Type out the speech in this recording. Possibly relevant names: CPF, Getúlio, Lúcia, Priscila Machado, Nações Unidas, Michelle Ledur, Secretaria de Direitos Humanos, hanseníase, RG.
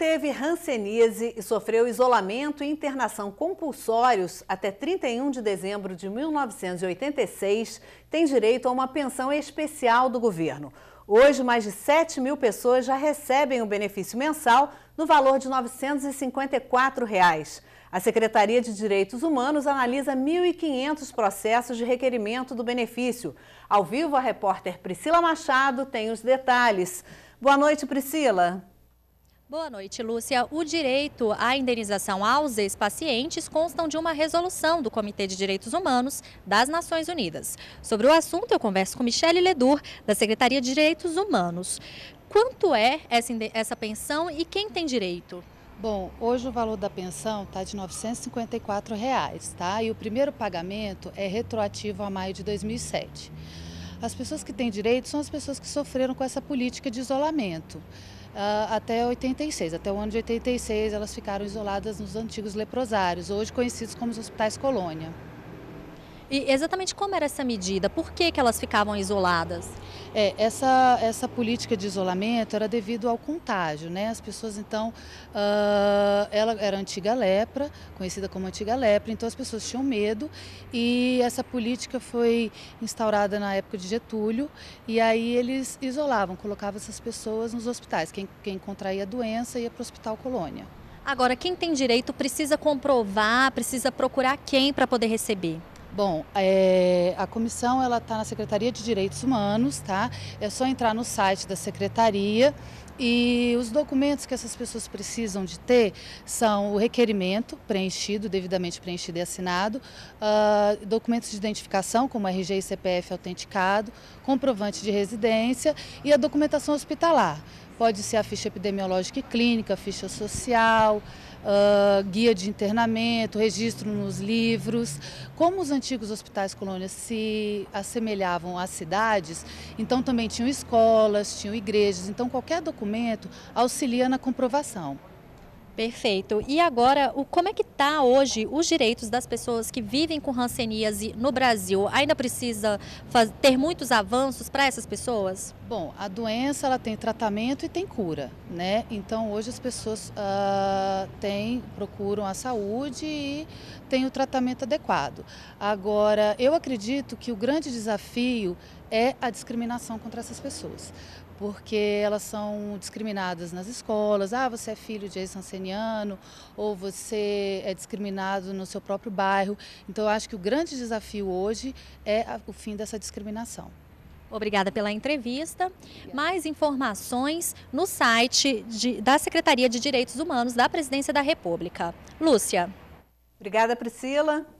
teve hanseníase e sofreu isolamento e internação compulsórios até 31 de dezembro de 1986 tem direito a uma pensão especial do governo. Hoje, mais de 7 mil pessoas já recebem o benefício mensal no valor de R$ 954. A Secretaria de Direitos Humanos analisa 1.500 processos de requerimento do benefício. Ao vivo, a repórter Priscila Machado tem os detalhes. Boa noite, Priscila. Boa noite, Lúcia. O direito à indenização aos ex-pacientes constam de uma resolução do Comitê de Direitos Humanos das Nações Unidas. Sobre o assunto, eu converso com Michelle Ledur, da Secretaria de Direitos Humanos. Quanto é essa pensão e quem tem direito? Bom, hoje o valor da pensão está de R$ 954, tá? E o primeiro pagamento é retroativo a maio de 2007. As pessoas que têm direito são as pessoas que sofreram com essa política de isolamento. Até 86, até o ano de 86 elas ficaram isoladas nos antigos leprosários, hoje conhecidos como os hospitais colônia. E exatamente como era essa medida? Por que elas ficavam isoladas? Essa política de isolamento era devido ao contágio, né? As pessoas, então, ela era antiga lepra, conhecida como antiga lepra, então as pessoas tinham medo e essa política foi instaurada na época de Getúlio e aí eles isolavam, colocavam essas pessoas nos hospitais. Quem contraía a doença ia para o hospital colônia. Agora, quem tem direito precisa comprovar, precisa procurar quem para poder receber? Bom, a comissão está na Secretaria de Direitos Humanos, tá? É só entrar no site da Secretaria e os documentos que essas pessoas precisam de ter são o requerimento preenchido, devidamente preenchido e assinado, documentos de identificação como RG e CPF autenticado, comprovante de residência e a documentação hospitalar. Pode ser a ficha epidemiológica e clínica, ficha social, guia de internamento, registro nos livros. Como os antigos hospitais colônias se assemelhavam às cidades, então também tinham escolas, tinham igrejas, então qualquer documento auxilia na comprovação. Perfeito. E agora, como é que está hoje os direitos das pessoas que vivem com hanseníase no Brasil? Ainda precisa ter muitos avanços para essas pessoas? Bom, a doença ela tem tratamento e tem cura, né? Então hoje as pessoas procuram a saúde e têm o tratamento adequado. Agora, eu acredito que o grande desafio é a discriminação contra essas pessoas, porque elas são discriminadas nas escolas. Ah, você é filho de ex-hanseniano, ou você é discriminado no seu próprio bairro. Então, eu acho que o grande desafio hoje é o fim dessa discriminação. Obrigada pela entrevista. Mais informações no site da Secretaria de Direitos Humanos da Presidência da República. Lúcia. Obrigada, Priscila.